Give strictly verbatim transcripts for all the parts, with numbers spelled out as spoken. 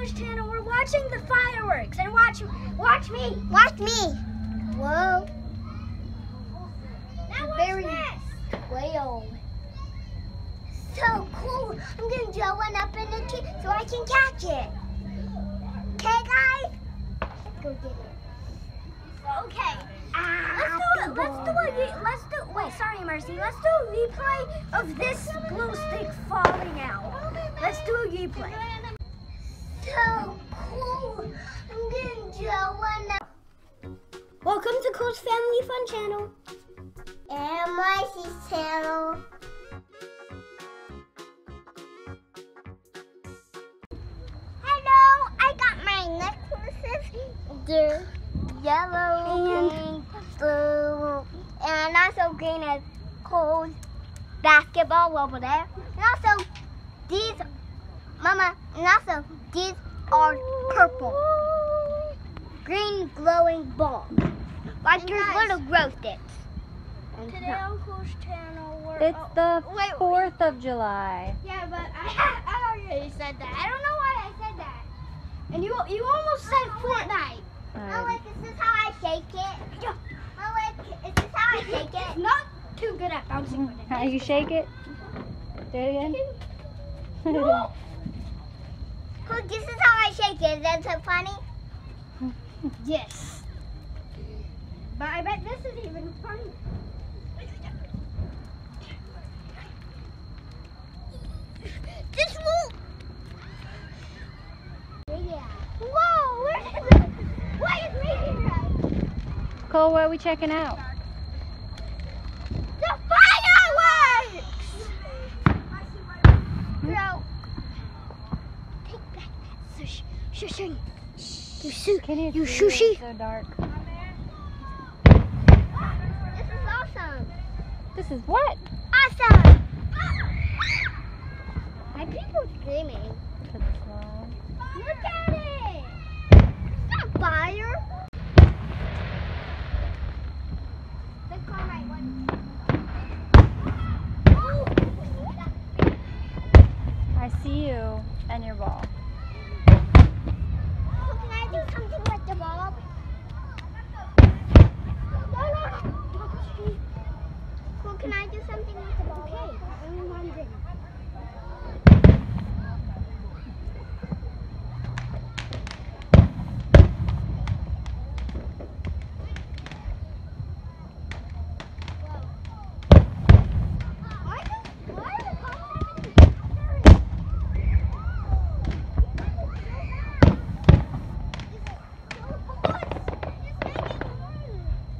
Cole's channel. We're watching the fireworks. And watch watch me. Watch me. Whoa. Now watch Very this. Well. So cool. I'm going to draw one up in the tree so I can catch it. Okay, guys? Let's go get it. Okay. Ah, let's do, let's do a, let's do, wait, sorry, Marcy. Let's do a replay of this glow stick falling out. Let's do a replay. So cool. I'm going to draw one up. Welcome to Cole's Family Fun Channel. And Marcy's channel. They're yellow and blue and also green as Cole's basketball over there. And also these mama and also these are purple. Green glowing ball. Like and your guys, little grow sticks. And today on Cole's channel we're It's oh, the wait, fourth wait. of July. Yeah, but I I already said that. I don't know why I said that. And you you almost said Fortnite. Mom, look, is this how I shake it? Yeah. Mom, look, is this how I shake it? It's not too good at bouncing with it. How you shake it? Do it again. No. Look, this is how I shake it. Is that so funny? Yes. But I bet this is even funnier. This won't. Yeah. Whoa, where is it? What is making noise? Cole, what are we checking out? The fireworks! Bro, take back that sushi. Shushing. You sushi. You sushi. It's so dark. This is awesome. This is what? Awesome. My people screaming. Look at it! It's not fire! Let's go right one. Oh. I see you and your ball. So can I do something with the ball? Well, can I do something with the ball? Okay, only one thing.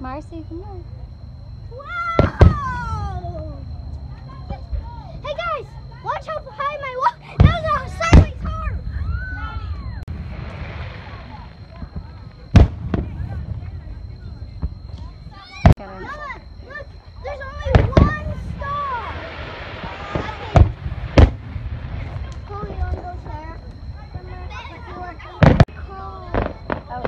Marcy, come on. Wow! Hey guys, watch how high my walk. That was a sideways hard. Mama, look, there's only one star. Cole, you want to go there? Cole. Oh.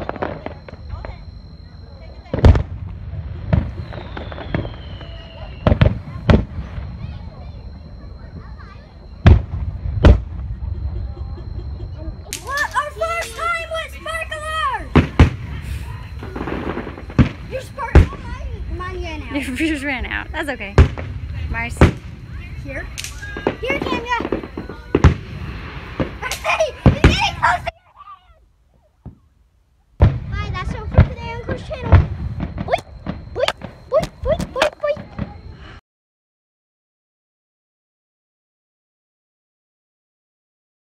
We just ran out. That's okay. Marcy. Here. Here, Camya. Marcy, you're getting close to your hand. Bye, that's all for today on Cole's channel.